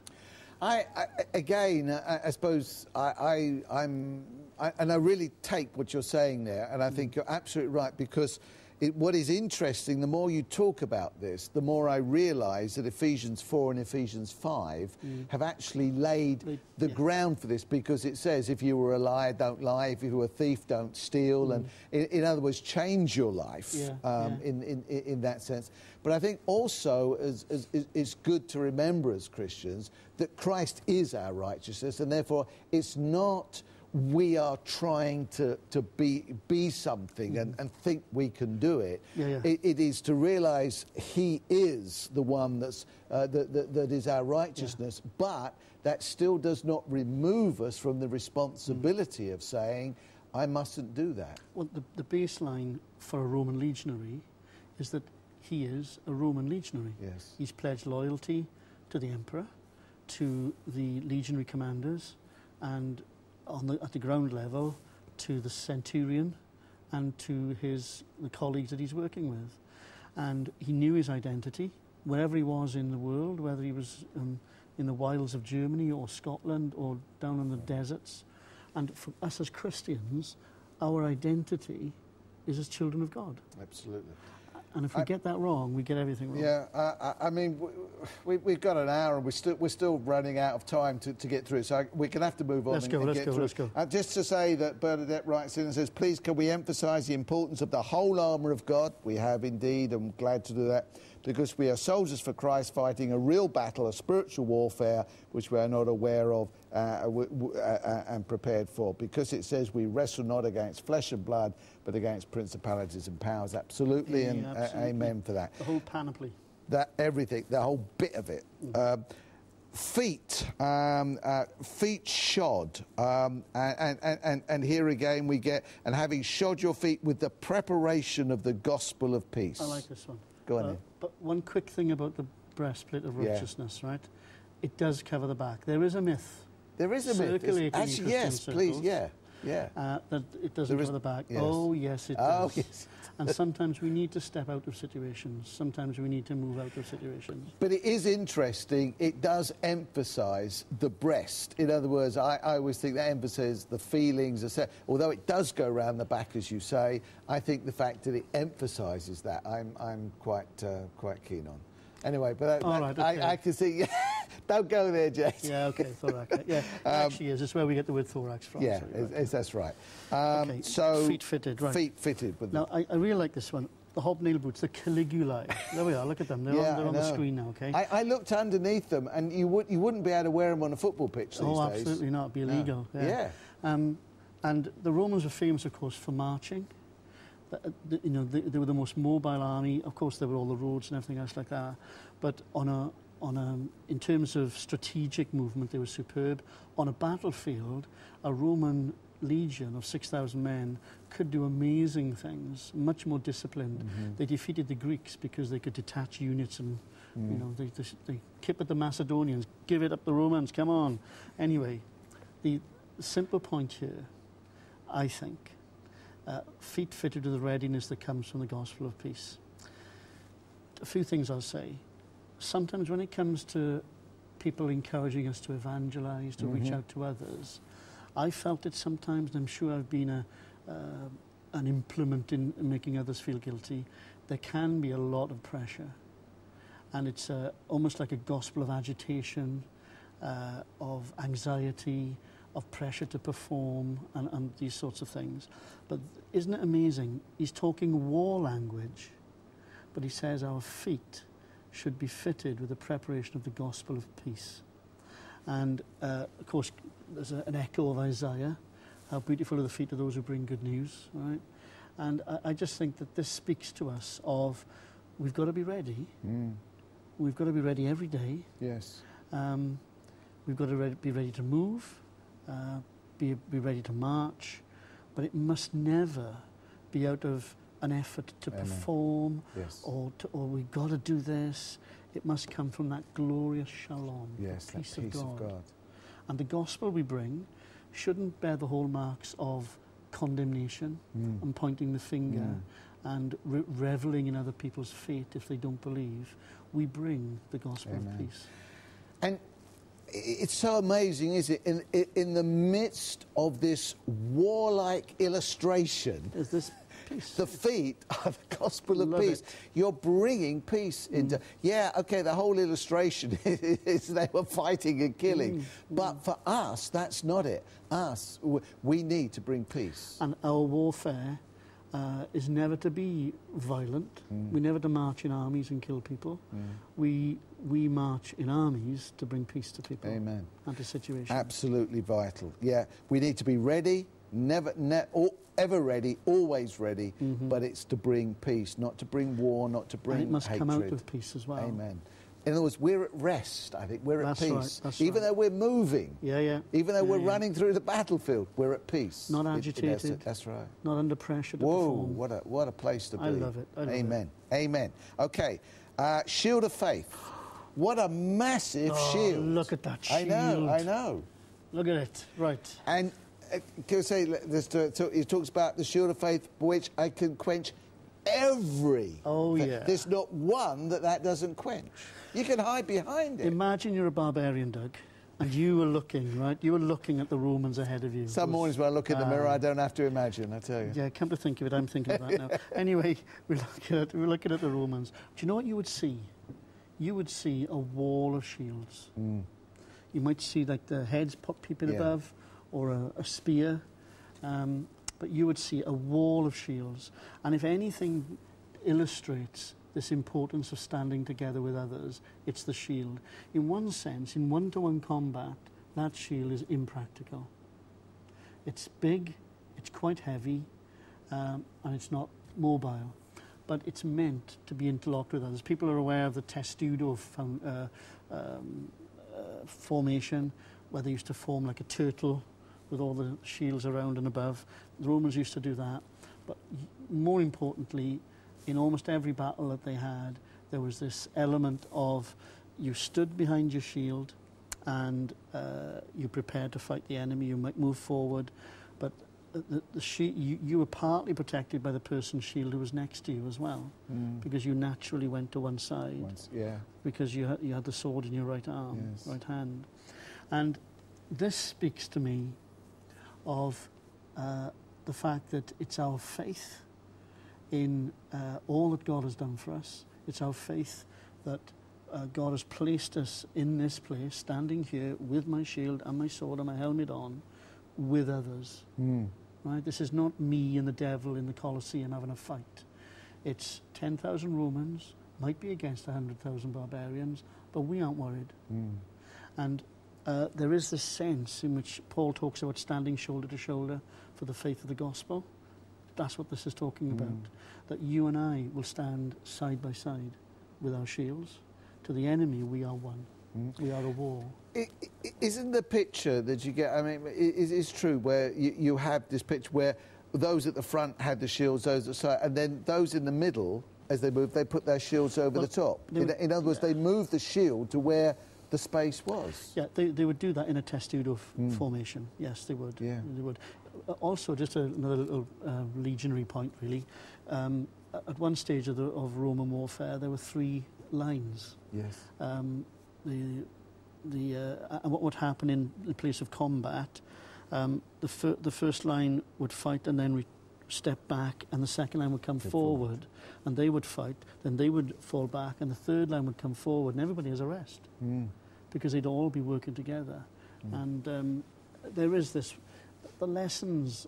I, I again, I, I suppose I, I I'm, I, and I really take what you're saying there, and I mm. think you're absolutely right because it, what is interesting, the more you talk about this, the more I realise that Ephesians four and Ephesians five mm. have actually laid they, the yeah. ground for this because it says, if you were a liar, don't lie. If you were a thief, don't steal. Mm. And in, in other words, change your life yeah, um, yeah. In, in, in that sense. But I think also as, as, as, it's good to remember as Christians that Christ is our righteousness and therefore it's not... we are trying to, to be, be something and, and think we can do it. Yeah, yeah. it. It is to realise he is the one that's, uh, that, that, that is our righteousness, yeah. but that still does not remove us from the responsibility mm. of saying, I mustn't do that. Well, the, the baseline for a Roman legionary is that he is a Roman legionary. Yes. He's pledged loyalty to the emperor, to the legionary commanders, and... On the, at the ground level to the centurion and to his the colleagues that he's working with. And he knew his identity, wherever he was in the world, whether he was um, in the wilds of Germany or Scotland or down in the deserts. And for us as Christians, our identity is as children of God. Absolutely. And if we I, get that wrong, we get everything wrong. Yeah, I, I mean, we, we've got an hour and we're still, we're still running out of time to, to get through, so I, we can have to move on let's and, go, and let's get go, through. Let's go, let's uh, go. Just to say that Bernadette writes in and says, please can we emphasise the importance of the whole armour of God? We have indeed, I'm glad to do that, because we are soldiers for Christ fighting a real battle, a spiritual warfare, which we are not aware of uh, w w uh, and prepared for, because it says we wrestle not against flesh and blood, but against principalities and powers. Absolutely, yeah, and absolutely. Uh, amen for that. The whole panoply. That everything, the whole bit of it. Mm-hmm. uh, feet, um, uh, feet shod, um, and, and, and, and here again we get, and having shod your feet with the preparation of the gospel of peace. I like this one. Go on. Uh, but one quick thing about the breastplate of righteousness, yeah. right? It does cover the back. There is a myth. There is a circulating myth. Actually, yes, circles. Please, yeah. Yeah. Uh, that it doesn't go the back. Yes. Oh, yes, it does. Oh, yes. And sometimes we need to step out of situations. Sometimes we need to move out of situations. But it is interesting. It does emphasise the breast. In other words, I, I always think that emphasises the feelings. Although it does go round the back, as you say, I think the fact that it emphasises that I'm, I'm quite, uh, quite keen on. Anyway, but that, right, okay. I, I can see... Don't go there, J T. Yeah, okay, thorax. Yeah, um, actually is. It's where we get the word thorax from. Yeah, sorry, right. it's, that's right. Um, okay, so feet fitted, right. Feet fitted. With now, I, I really like this one. The hobnail boots, the Caligulae. There we are, look at them. They're yeah, on, they're on the screen now, okay? I, I looked underneath them, and you, would, you wouldn't be able to wear them on a football pitch these oh, days. Oh, absolutely not. It'd be illegal. No. Yeah. yeah. Um, and the Romans were famous, of course, for marching. The, the, you know, they, they were the most mobile army. Of course, there were all the roads and everything else like that. But on a... On a, in terms of strategic movement, they were superb. On a battlefield, a Roman legion of six thousand men could do amazing things, much more disciplined. Mm-hmm. They defeated the Greeks because they could detach units and, mm. you know, they, they, they kept at the Macedonians, give it up the Romans, come on. Anyway, the simple point here, I think, uh, feet fitted with the readiness that comes from the gospel of peace. A few things I'll say. Sometimes when it comes to people encouraging us to evangelize, to mm-hmm. reach out to others, I felt it sometimes, and I'm sure I've been a, uh, an implement in making others feel guilty. There can be a lot of pressure, and it's uh, almost like a gospel of agitation, uh, of anxiety, of pressure to perform, and, and these sorts of things. But isn't it amazing? He's talking war language, but he says our feet should be fitted with the preparation of the gospel of peace. And, uh, of course, there's a, an echo of Isaiah, how beautiful are the feet of those who bring good news, right? And I, I just think that this speaks to us of we've got to be ready. Mm. We've got to be ready every day. Yes. Um, we've got to re be ready to move, uh, be, be ready to march, but it must never be out of an effort to Amen. perform, yes. or, to, or we've got to do this. It must come from that glorious shalom, yes, the peace, that peace of, God. of God. And the gospel we bring shouldn't bear the hallmarks of condemnation mm. and pointing the finger mm. and re reveling in other people's fate if they don't believe. We bring the gospel Amen. of peace. And it's so amazing, isn't it? In, in the midst of this warlike illustration... Is this Peace. The feet are the gospel of Love peace. It. You're bringing peace mm. into... Yeah, okay, the whole illustration is they were fighting and killing. Mm. But mm. for us, that's not it. Us, we need to bring peace. And our warfare uh, is never to be violent. Mm. We never to march in armies and kill people. Mm. We, we march in armies to bring peace to people. Amen. And to situations. Absolutely vital. Yeah, we need to be ready, never... Ne or, ever ready, always ready, mm-hmm. but it's to bring peace, not to bring war, not to bring hatred. And it must hatred. come out of peace as well. Amen. In other words, we're at rest, I think. We're that's at peace. Right, even right. though we're moving. Yeah, yeah. Even though yeah, we're yeah. running through the battlefield, we're at peace. Not agitated. It, that's right. Not under pressure to Whoa, perform. what a, what a place to be. I love it. I love Amen. It. Amen. Okay. Uh, shield of faith. What a massive oh, shield. Look at that shield. I know, I know. Look at it. Right. And can I say this to it? So he talks about the shield of faith which I can quench every. Oh, yeah. There's not one that that doesn't quench. You can hide behind it. Imagine you're a barbarian, Doug, and you were looking, right? You were looking at the Romans ahead of you. Some was, mornings when I look in the um, mirror, I don't have to imagine, I tell you. Yeah, come to think of it, I'm thinking of that now. Anyway, we're looking, at, we're looking at the Romans. Do you know what you would see? You would see a wall of shields. Mm. You might see, like, the heads pop peeping yeah. above, or a, a spear. Um, but you would see a wall of shields. And if anything illustrates this importance of standing together with others, it's the shield. In one sense, in one-to-one combat, that shield is impractical. It's big, it's quite heavy, um, and it's not mobile. But it's meant to be interlocked with others. People are aware of the testudo uh, um, uh, formation, where they used to form like a turtle with all the shields around and above. The Romans used to do that. But more importantly, in almost every battle that they had, there was this element of you stood behind your shield and uh, you prepared to fight the enemy. You might move forward, but the, the she you, you were partly protected by the person's shield who was next to you as well, mm. because you naturally went to one side. Once, yeah. Because you, ha you had the sword in your right arm, yes. right hand. And this speaks to me of uh, the fact that it's our faith in uh, all that God has done for us. It's our faith that uh, God has placed us in this place, standing here with my shield and my sword and my helmet on, with others. Mm. Right? This is not me and the devil in the Colosseum having a fight. It's ten thousand Romans, might be against one hundred thousand barbarians, but we aren't worried. Mm. And uh, there is this sense in which Paul talks about standing shoulder to shoulder for the faith of the gospel. That's what this is talking about, mm. that you and I will stand side by side with our shields. To the enemy, we are one. Mm. We are a war. It, it, isn't the picture that you get, I mean, it, it's true, where you, you have this picture where those at the front had the shields, those at the side, and then those in the middle, as they moved, they put their shields over well, the top. They would, in, in other words, yeah. they moved the shield to where the space was. Yeah, they, they would do that in a testudo mm. formation. Yes, they would. Yeah. They would. Also, just a, another little uh, legionary point, really. Um, at one stage of, the, of Roman warfare, there were three lines. Yes. Um, the the uh, and what would happen in the place of combat? Um, the fir the first line would fight and then re step back, and the second line would come forward, forward, and they would fight. Then they would fall back, and the third line would come forward, and everybody has a rest mm. because they'd all be working together. Mm. And um, there is this. The lessons,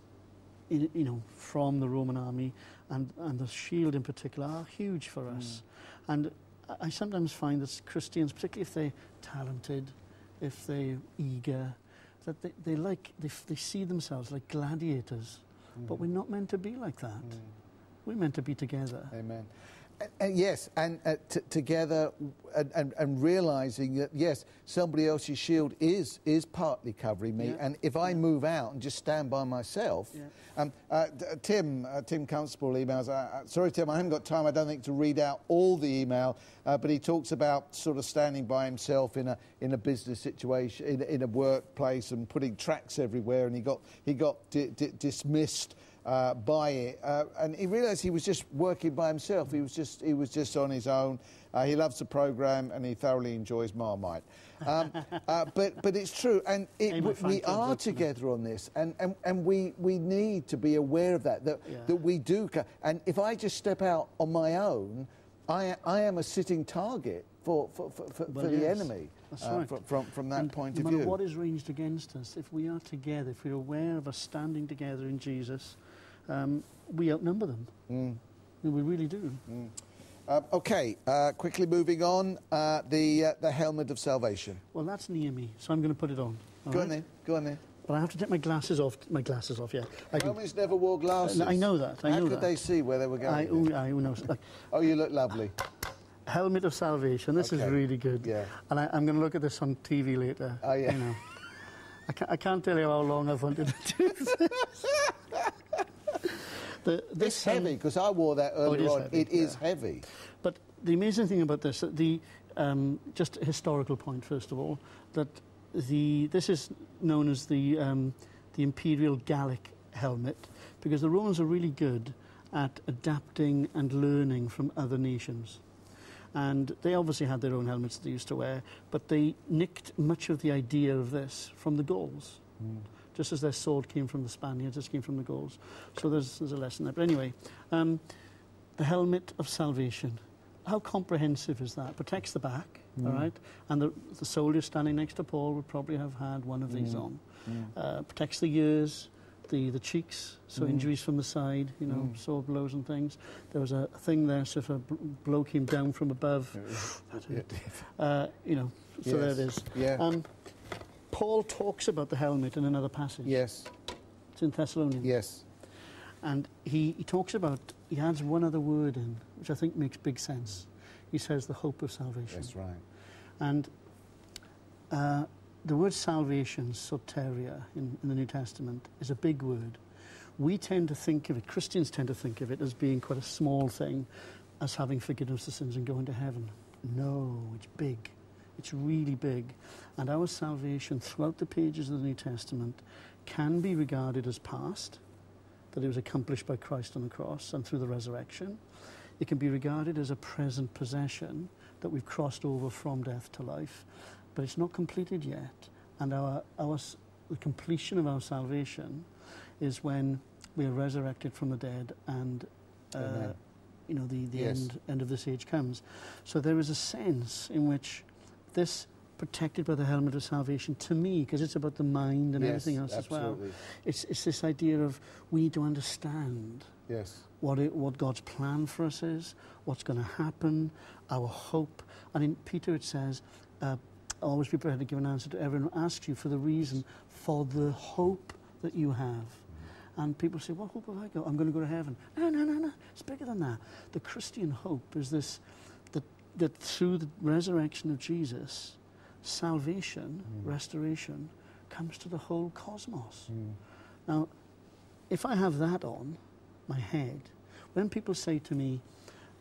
in, you know, from the Roman army and, and the shield in particular are huge for us. Mm. And I sometimes find that Christians, particularly if they're talented, if they're eager, that they, they, like, they, they see themselves like gladiators. Mm. But we're not meant to be like that. Mm. We're meant to be together. Amen. And, and yes, and uh, t together, and, and, and realising that, yes, somebody else's shield is is partly covering me, yeah. and if I yeah. move out and just stand by myself... Yeah. Um, uh, Tim, uh, Tim Constable emails, uh, sorry Tim, I haven't got time, I don't think, to read out all the email, uh, but he talks about sort of standing by himself in a in a business situation, in, in a workplace, and putting tracts everywhere, and he got, he got di di dismissed Uh, by it, uh, and he realised he was just working by himself. He was just he was just on his own. Uh, he loves the programme and he thoroughly enjoys Marmite. Um, uh, but but it's true, and it, we, we are together on this, and, and and we we need to be aware of that that yeah. that we do. And if I just step out on my own, I I am a sitting target for for for, for, well, for yes. the enemy. That's uh, right. From, from, from that and point no of view. No matter what is ranged against us, if we are together, if we're aware of us standing together in Jesus, um, we outnumber them. Mm. And we really do. Mm. Uh, okay, uh, quickly moving on, uh, the, uh, the helmet of salvation. Well, that's near me, so I'm going to put it on. Go right? on then, go on then. But I have to take my glasses off, my glasses off, yeah. I Romans can... never wore glasses. Uh, I know that, I How know that. How could they see where they were going? I, who, I, who knows? Like, oh, you look lovely. Helmet of salvation. This okay. is really good. Yeah. And I, I'm going to look at this on T V later. Oh, yeah. You know. I, can't, I can't tell you how long I've wanted to do this. the, this it's heavy, because I wore that earlier oh, it on. Heavy. It yeah. is heavy. But the amazing thing about this, the um, just a historical point, first of all, that the this is known as the um, the imperial Gallic helmet, because the Romans are really good at adapting and learning from other nations. And they obviously had their own helmets that they used to wear, but they nicked much of the idea of this from the Gauls. Mm. Just as their sword came from the Spaniards, it came from the Gauls. So there's, there's a lesson there. But anyway, um, the helmet of salvation. How comprehensive is that? Protects the back, mm. all right? And the, the soldier standing next to Paul would probably have had one of these mm. on. Mm. Uh, protects the ears, the, the cheeks, so mm. injuries from the side, you know, mm. sword blows and things. There was a thing there, so if a blow came down from above, yeah. uh, you know, so yes. there it is. Yeah. Um, Paul talks about the helmet in another passage. Yes. It's in Thessalonians. Yes. And he, he talks about, he adds one other word in, which I think makes big sense. He says the hope of salvation. That's right. And uh, the word salvation, soteria, in, in the New Testament, is a big word. We tend to think of it, Christians tend to think of it as being quite a small thing, as having forgiveness of sins and going to heaven. No, it's big. It's really big. And our salvation throughout the pages of the New Testament can be regarded as past, that it was accomplished by Christ on the cross and through the resurrection. It can be regarded as a present possession that we've crossed over from death to life, but it's not completed yet. And our, our, the completion of our salvation is when we are resurrected from the dead and, uh, you know, the, the yes. end, end of this age comes. So there is a sense in which this protected by the helmet of salvation, to me, because it's about the mind and yes, everything else absolutely. As well. It's, it's this idea of we need to understand yes. what, it, what God's plan for us is, what's going to happen, our hope. And in Peter it says, uh, always be prepared to give an answer to everyone who asks you for the reason for the hope that you have. And people say, what hope have I got? I'm going to go to heaven. No, no, no, no. It's bigger than that. The Christian hope is this, that, that through the resurrection of Jesus, salvation, mm. restoration, comes to the whole cosmos. Mm. Now, if I have that on my head, when people say to me,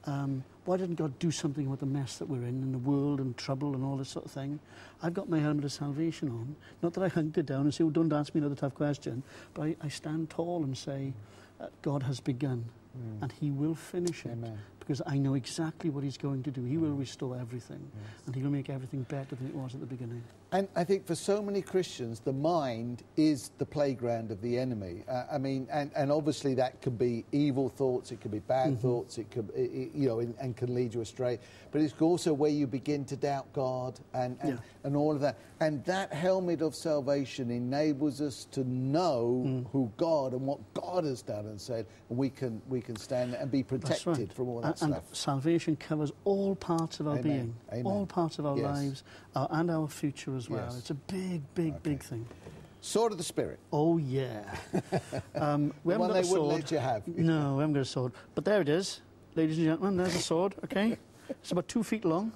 um, why didn't God do something about the mess that we're in, and the world and trouble and all this sort of thing, I've got my helmet of salvation on. Not that I hunker down and say, oh, don't ask me another tough question, but I, I stand tall and say, uh, God has begun, mm. and he will finish it. Amen. Because I know exactly what he's going to do. He will restore everything, yes. and he will make everything better than it was at the beginning. And I think for so many Christians, the mind is the playground of the enemy. Uh, I mean, and, and obviously that could be evil thoughts, it could be bad mm-hmm. thoughts, it could, it, you know, and, and can lead you astray. But it's also where you begin to doubt God and, and, yeah. and all of that. And that helmet of salvation enables us to know mm. who God and what God has done and said, and we can, we can stand and be protected right. from all that. And stuff. Salvation covers all parts of our Amen. being, Amen. all parts of our yes. lives, our, and our future as well. Yes. It's a big, big, okay. big thing. Sword of the Spirit. Oh, yeah. um, we the haven't one got they a sword. Wouldn't let you have. No, we haven't got a sword. But there it is, ladies and gentlemen, there's a sword, okay? It's about two feet long,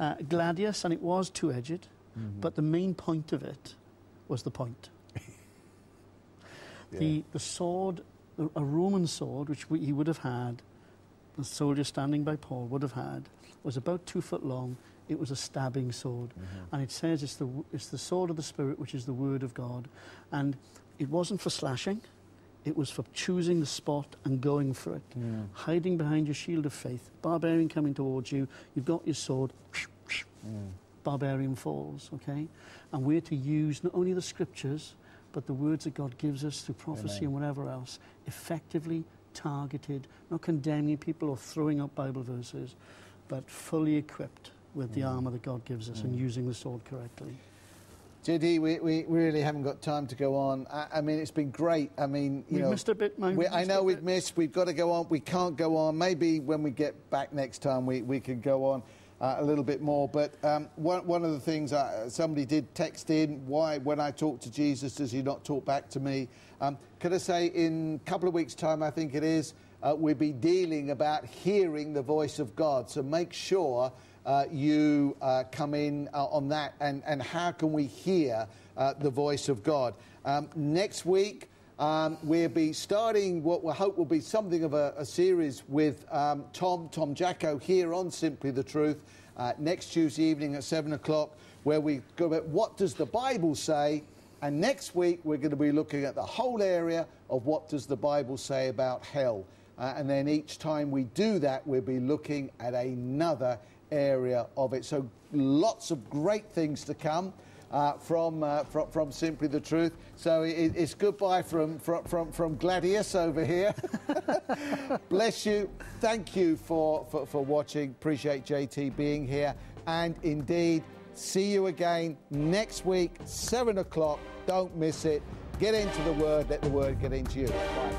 uh, Gladius, and it was two-edged, mm-hmm. but the main point of it was the point. yeah. The, the sword, a Roman sword, which we, he would have had, the soldier standing by Paul would have had, was about two foot long. It was a stabbing sword. Mm-hmm. And it says it's the, it's the sword of the Spirit, which is the word of God. And it wasn't for slashing. It was for choosing the spot and going for it. Yeah. Hiding behind your shield of faith. Barbarian coming towards you. You've got your sword. Yeah. Barbarian falls, okay? And we're to use not only the scriptures, but the words that God gives us through prophecy Amen. and whatever else, effectively, targeted, not condemning people or throwing up Bible verses, but fully equipped with mm. the armour that God gives us mm. and using the sword correctly. J D, we, we really haven't got time to go on. I, I mean, it's been great. I mean, you we've know... missed a bit, mate. We, I know we've bit. missed. We've got to go on. We can't go on. Maybe when we get back next time, we, we can go on uh, a little bit more. But um, one, one of the things I, somebody did text in, why, when I talk to Jesus, does he not talk back to me? Um, could I say in a couple of weeks' time, I think it is, uh, we'll be dealing about hearing the voice of God. So make sure uh, you uh, come in uh, on that and, and how can we hear uh, the voice of God. Um, next week, um, we'll be starting what we hope will be something of a, a series with um, Tom, Tom Jacko, here on Simply the Truth, uh, next Tuesday evening at seven o'clock, where we go about what does the Bible say And next week, we're going to be looking at the whole area of what does the Bible say about hell. Uh, and then each time we do that, we'll be looking at another area of it. So lots of great things to come uh, from, uh, from from Simply the Truth. So it, it's goodbye from, from, from, from Gladius over here. Bless you. Thank you for, for, for watching. Appreciate J T being here. And indeed, see you again next week, seven o'clock. Don't miss it. Get into the Word. Let the Word get into you. Bye.